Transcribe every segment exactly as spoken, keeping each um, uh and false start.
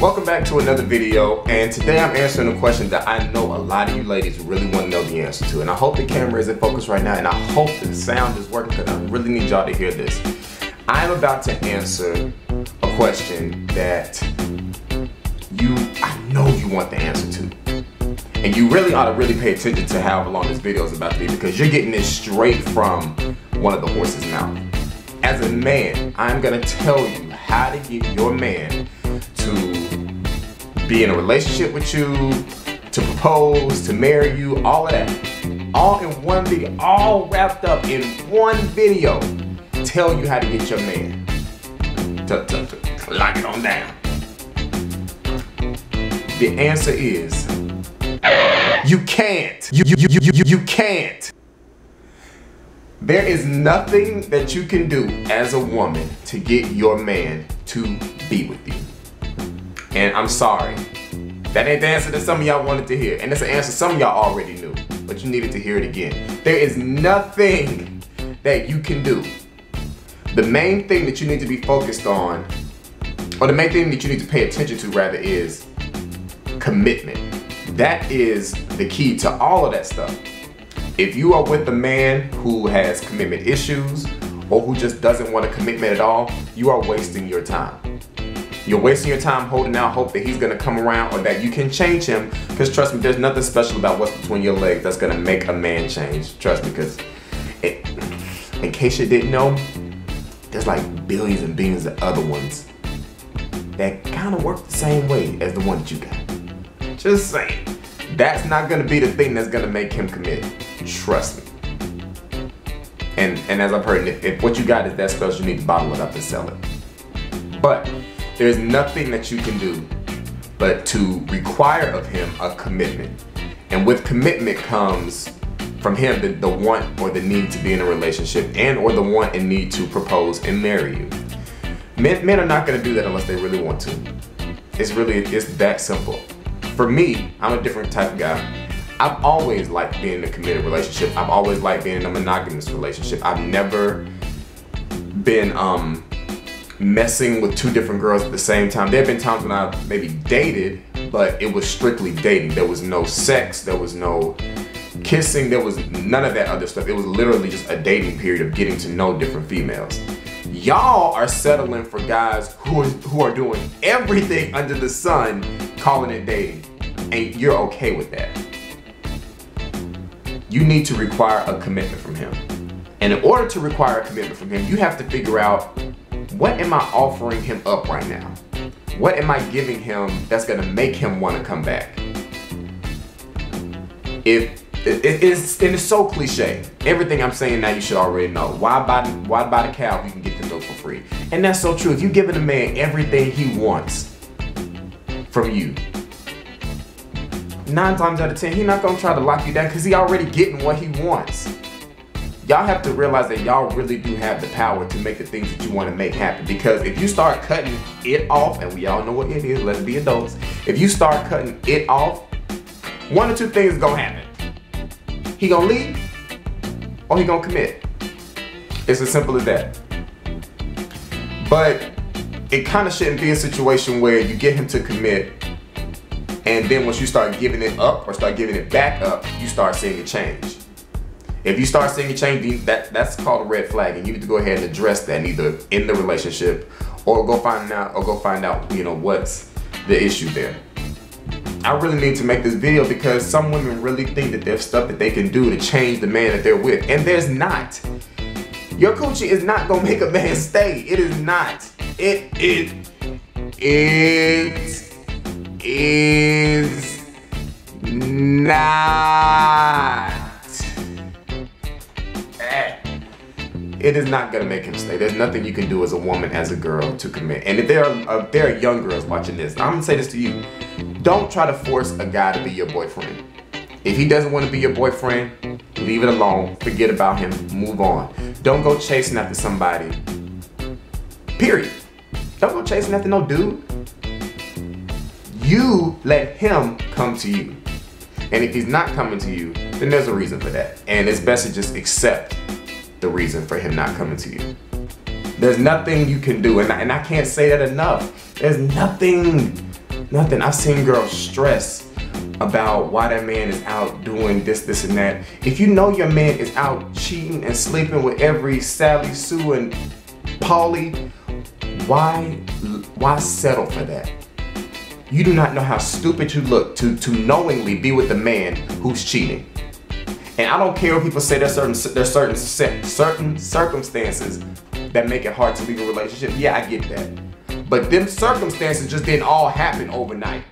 Welcome back to another video, and today I'm answering a question that I know a lot of you ladies really want to know the answer to, and I hope the camera is in focus right now, and I hope the sound is working because I really need y'all to hear this. I'm about to answer a question that you, I know you want the answer to, and you really ought to really pay attention to how long this video is about to be because you're getting this straight from one of the horse's mouth. As a man, I'm gonna tell you how to get your man to be in a relationship with you, to propose, to marry you, all of that. All in one video, all wrapped up in one video. Tell you how to get your man to, to, to lock it on down. The answer is, you can't. You, you, you, you, you can't. There is nothing that you can do as a woman to get your man to be with you. And I'm sorry, that ain't the answer that some of y'all wanted to hear. And that's an answer some of y'all already knew, but you needed to hear it again. There is nothing that you can do. The main thing that you need to be focused on, or the main thing that you need to pay attention to rather, is commitment. That is the key to all of that stuff. If you are with a man who has commitment issues or who just doesn't want a commitment at all, you are wasting your time. You're wasting your time holding out hope that he's gonna come around or that you can change him, because trust me, there's nothing special about what's between your legs that's gonna make a man change. Trust me, because in case you didn't know, there's like billions and billions of other ones that kind of work the same way as the one that you got. Just saying. That's not gonna be the thing that's gonna make him commit. Trust me. And and as I've heard, if, if what you got is that special, you need to bottle it up and sell it. But there's nothing that you can do but to require of him a commitment. And with commitment comes from him the, the want or the need to be in a relationship, and or the want and need to propose and marry you. Men, men are not gonna do that unless they really want to. It's really, it's that simple. For me, I'm a different type of guy. I've always liked being in a committed relationship. I've always liked being in a monogamous relationship. I've never been um, messing with two different girls at the same time. There have been times when I've maybe dated, but it was strictly dating. There was no sex, there was no kissing, there was none of that other stuff. It was literally just a dating period of getting to know different females. Y'all are settling for guys who are, who are doing everything under the sun, calling it dating, and you're okay with that. You need to require a commitment from him. And in order to require a commitment from him, you have to figure out, what am I offering him up right now? What am I giving him that's gonna make him wanna come back? If, it, it, it's, and it's so cliche. Everything I'm saying now you should already know. Why buy, why buy the cow if you can get the milk for free? And that's so true. If you're giving a man everything he wants from you, nine times out of ten, he's not gonna try to lock you down because he already getting what he wants. Y'all have to realize that y'all really do have the power to make the things that you want to make happen, because if you start cutting it off, and we all know what it is, let's be adults, if you start cutting it off, one or two things is gonna happen. He gonna leave, or he gonna commit. It's as simple as that. But it kind of shouldn't be a situation where you get him to commit, and then once you start giving it up or start giving it back up, you start seeing a change. If you start seeing a change, that, that's called a red flag, and you need to go ahead and address that, either in the relationship or go find out, or go find out, you know, what's the issue there. I really need to make this video because some women really think that there's stuff that they can do to change the man that they're with, and there's not. Your coochie is not gonna make a man stay. It is not. It it it. Is not. It is not gonna make him stay. There's nothing you can do as a woman, as a girl, to commit. And if there are if there are young girls watching this, I'm gonna say this to you: don't try to force a guy to be your boyfriend. If he doesn't want to be your boyfriend, leave it alone. Forget about him. Move on. Don't go chasing after somebody. Period. Don't go chasing after no dude. You let him come to you. And if he's not coming to you, then there's a reason for that. And it's best to just accept the reason for him not coming to you. There's nothing you can do, and I, and I can't say that enough. There's nothing nothing. I've seen girls stress about why that man is out doing this, this, and that. If you know your man is out cheating and sleeping with every Sally, Sue, and Polly, why, why settle for that? You do not know how stupid you look to, to knowingly be with a man who's cheating. And I don't care when people say there's certain, there's certain, certain circumstances that make it hard to leave a relationship. Yeah, I get that. But them circumstances just didn't all happen overnight.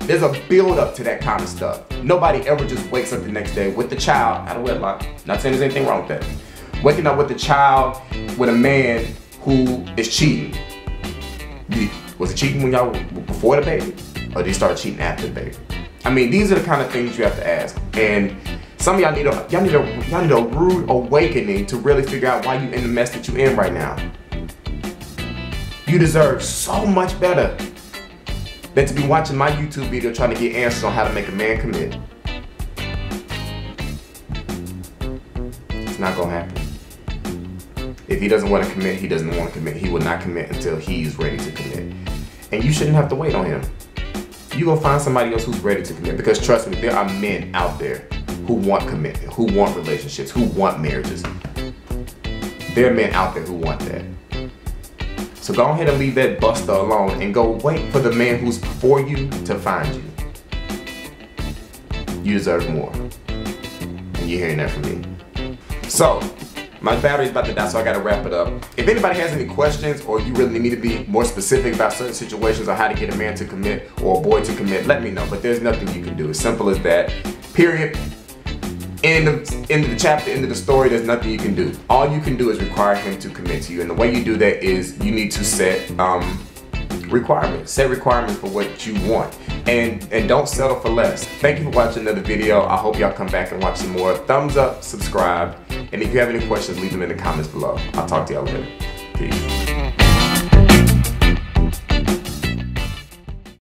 There's a build up to that kind of stuff. Nobody ever just wakes up the next day with the child out of wedlock. Not saying there's anything wrong with that. Waking up with the child with a man who is cheating. Was it cheating when y'all were before the baby? Or did he start cheating after the baby? I mean, these are the kind of things you have to ask. And some of y'all need a y'all need a y'all need a rude awakening to really figure out why you in the mess that you in right now. You deserve so much better than to be watching my YouTube video trying to get answers on how to make a man commit. It's not gonna happen. If he doesn't want to commit, he doesn't want to commit. He will not commit until he's ready to commit. And you shouldn't have to wait on him. You gonna find somebody else who's ready to commit, because trust me, there are men out there who want commitment, who want relationships, who want marriages. There are men out there who want that. So go ahead and leave that buster alone and go wait for the man who's for you to find you. You deserve more. And you're hearing that from me. So, my battery's about to die, so I gotta wrap it up. If anybody has any questions, or you really need to be more specific about certain situations or how to get a man to commit or a boy to commit, let me know. But there's nothing you can do. As simple as that. Period. End of, end of the chapter, end of the story, there's nothing you can do. All you can do is require him to commit to you. And the way you do that is you need to set um, requirements. Set requirements for what you want. And, and don't settle for less. Thank you for watching another video. I hope y'all come back and watch some more. Thumbs up, subscribe. And if you have any questions, leave them in the comments below. I'll talk to y'all later. Peace.